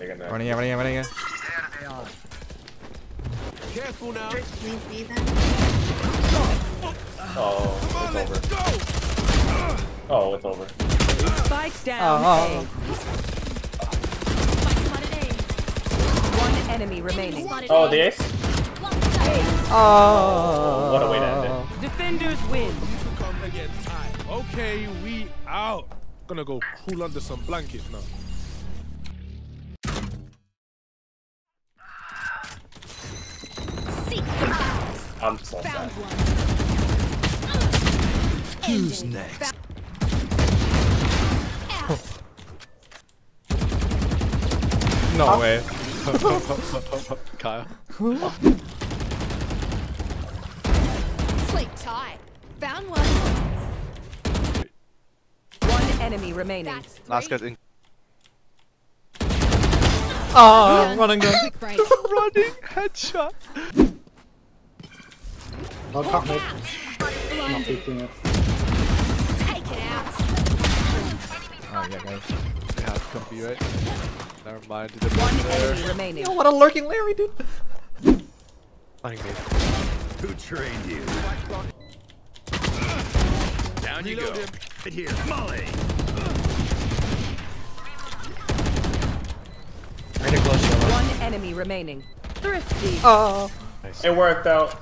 Running in. There they are. Careful now. Oh, it's over. Oh, it's over. Spike down. One enemy remaining. Oh, the ace. Oh, what a way to end it. Defenders win. Okay, we out. Gonna go cool under some blankets now. I'm so sad. Who's next? No way. Kyle. Sleep tight. Found one. One enemy remaining. Last guy's in. Oh, running gun. Running headshot. I'll cut me. Not picking it. Take it out. Oh yeah, guys. They have copy, right? Never mind. One enemy remaining. Yo, what a lurking Larry, dude. Who trained you? Down you go. Right here, Molly. One enemy remaining. Thrifty. Oh. Nice. It worked out.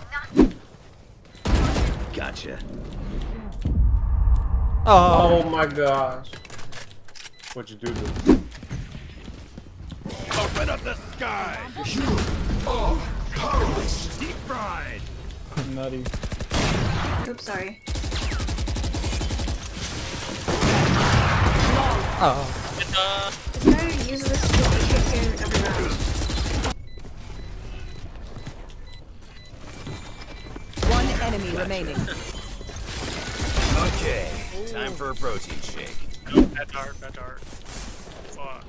Gotcha. Oh. Oh my gosh. What'd you do to me? Open up the sky! You are powerless! Deep fried! Nutty. Oops, sorry. Oh. This guy uses this skill to kick in every round. Enemy remaining. Okay, time for a protein shake. No, bad dart. Fuck.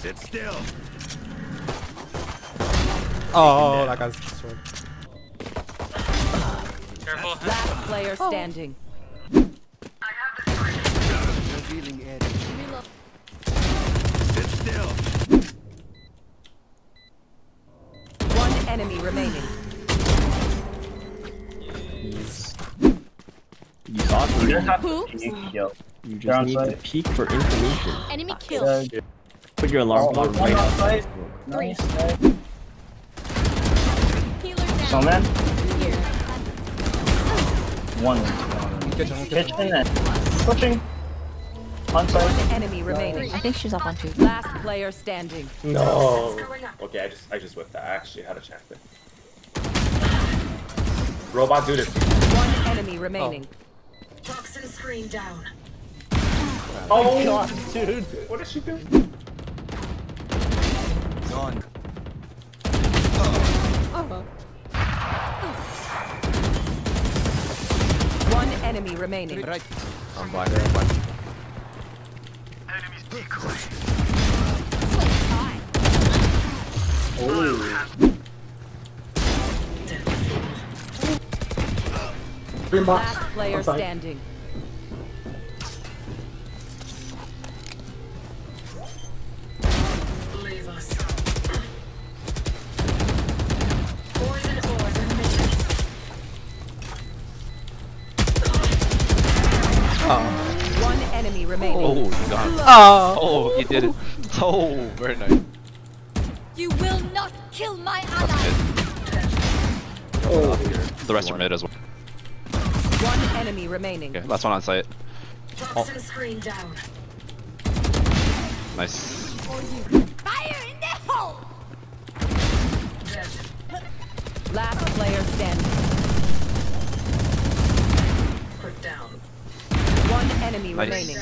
Sit still. Oh, that guy's short. Careful. Last player standing. I have the sword. Revealing edge. Sit still. One enemy remaining. You just need to peek for information. Enemy kill. Put your alarm clock right outside. Nice. So man. One. Kitchen and pushing. On side. One enemy remaining. I think she's up on two. Last player standing. No. Okay, I just whipped that. I actually had a chance there. Robot, do this. One enemy remaining. Toxin screen down. Oh god, dude. What did she do? Gone. Oh. One enemy remaining. Right. I'm blind. Enemies decoy. Oh. Last player standing. Leave us. Boys and oars in mission. Oh. One enemy remaining. Oh, you got it. Oh, you did it. Oh, very nice. You will not kill my ally. Oh, the rest are mid as well. One enemy remaining. Okay, last one on site. Toxin screen down. Nice. Fire in the hole! Last player standing. Put down. One enemy remaining.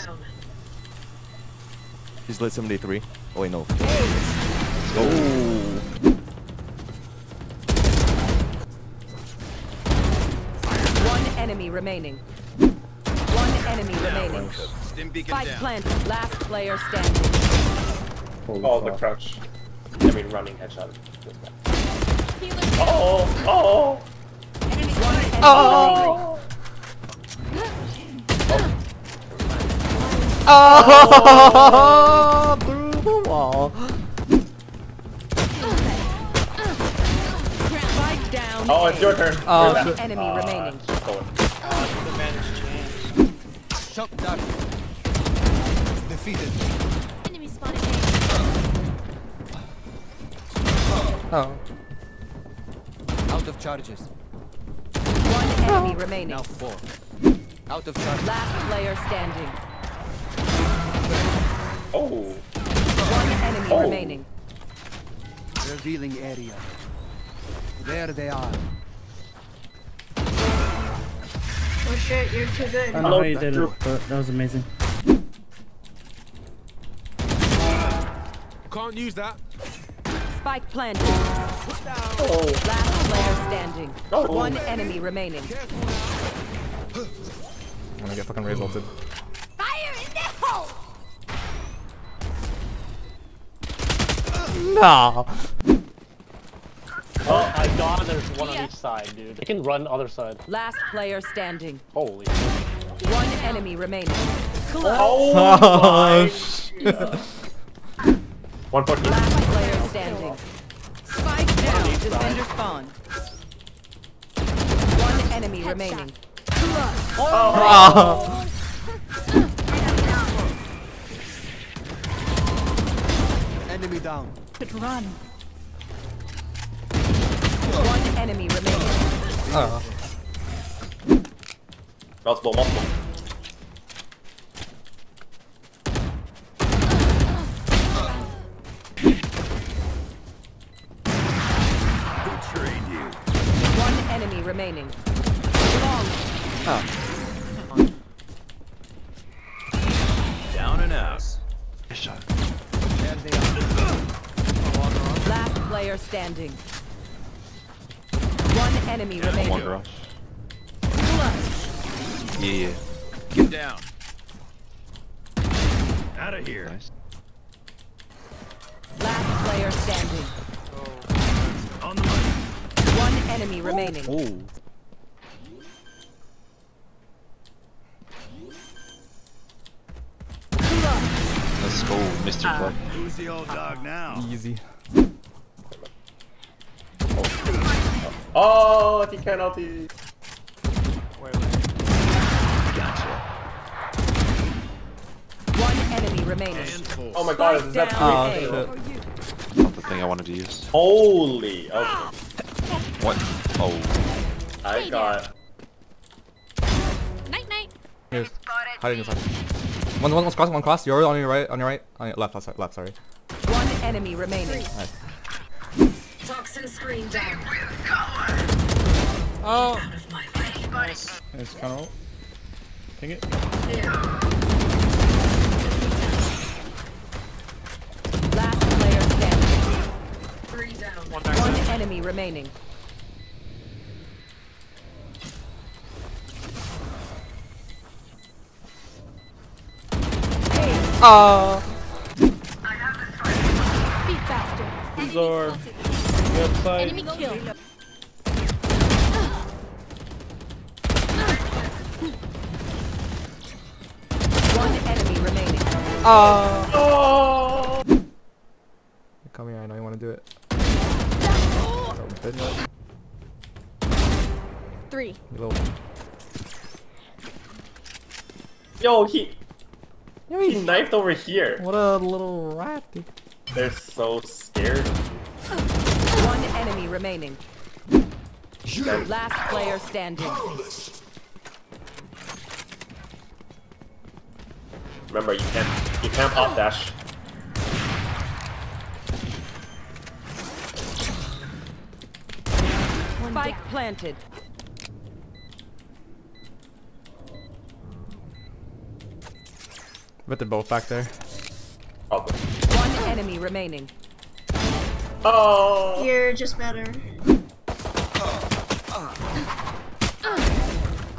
He's lit 73. Oh wait, no. Oh. Enemy remaining. One enemy remaining. Spike plant. Last player standing. Oh, the crouch. I mean, running headshot. Oh! Enemy one enemy remaining. Oh, through the wall. Oh, it's your turn. Oh, enemy remaining. Shut down. Defeated. Enemy spotted. Oh. Out of charges. One enemy remaining. Now four. Out of charges. Last player standing. Oh. One enemy remaining. Revealing area. There they are. Oh shit, you're too good. I don't know how you did it, but that was amazing. Can't use that. Spike planted. Oh. Last player standing. Oh. One enemy remaining. I'm gonna get fucking raise ulted. Fire in the hole! No. Oh, I got there's one on each side, dude. They can run other side. Last player standing. Holy. One enemy remaining. Close. Oh, shit. 140. Last player standing. Spike down. Defender spawn. One enemy remaining. Oh. Enemy down. But run. One enemy remaining. Oh. Multiple. Betrayed you. One enemy remaining. Long. Oh. Down and out. Shot. Last player standing. One enemy remaining. One girl. Yeah. Get down. Out of here. Nice. Last player standing. Oh. On the money. One enemy remaining. Ooh. Let's go, Mr. Club. Who's the old dog now? Easy. Oh, the penalty! Gotcha. One enemy remaining. Oh my god, is that not the thing I wanted to use? Holy! Okay. What? Oh. I got. Night night. Here's hiding inside. One cross. You're on your right. On your left. Sorry. One enemy remaining. Nice. Toxin screen down. Oh. It's kind of. Ping it. Last player standing. Three down. One enemy remaining. Hey. Oh. I have the strike. Be faster. These are. Enemy kill. One enemy remaining. Oh. No. Come here, I know you want to do it. Oh. Three. Yo, he knifed over here. What a little rat, dude. They're so scared. One enemy remaining. The last player standing. Remember, you can't off dash. Spike planted. I bet they're both back there. Probably. One enemy remaining. Oh, you're just better.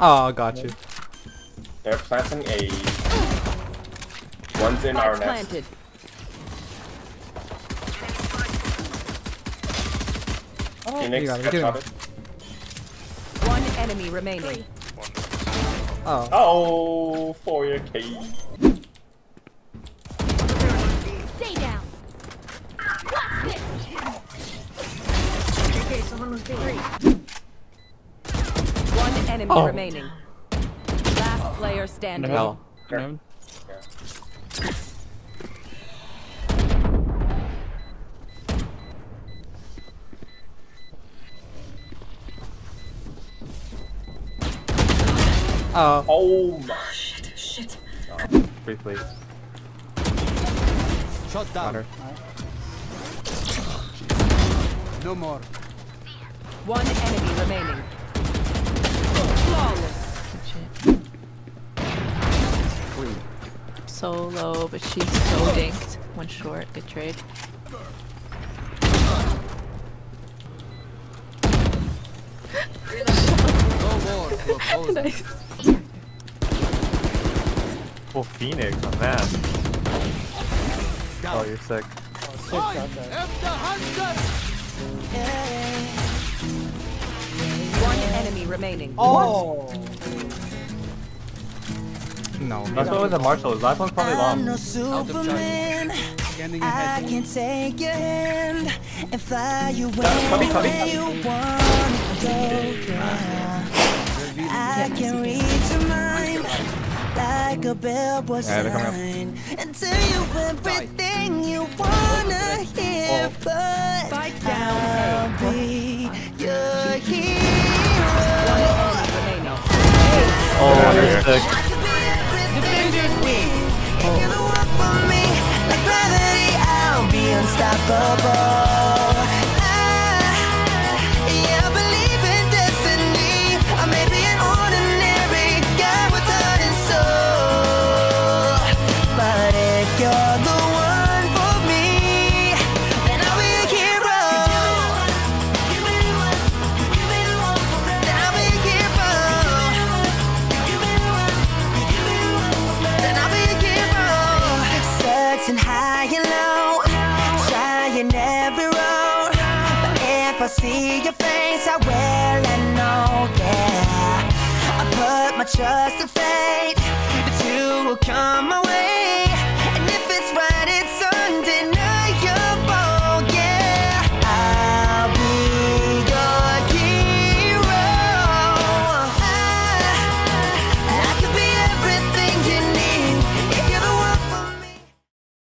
Oh, got you. They're planting a. One's in our nest. Oh, Phoenix, one enemy remaining. Oh. Oh, for your key. Stay down. What's this? Okay, someone was getting free. One enemy remaining. Last player standing. No. No. Oh my shit. Free, please. Shot down. Right. No more. One enemy remaining. Flawless. So low, but she's so dinked. One short. Good trade. No more. Nice. Oh, Phoenix on that. Oh, you're sick. Oh, one enemy remaining. Oh! No. That's what with the marshal is. Last one's probably long. I can take your hand and fly you where you want to go. I can read your mind. Like a billboard sign and tell you everything you wanna hear, but I'll be your hero. Oh, you're sick. Defenders win. If you don't work for me, like gravity, I'll be unstoppable. I believe in destiny. I may be an ordinary guy with heart and soul, but if you're the one for me, then I'll be a hero. Then I'll be a hero. Then I'll be a hero. Searching high and low, trying every road, but if I see your face, I will and know. I put my trust in fate, but you will come my way.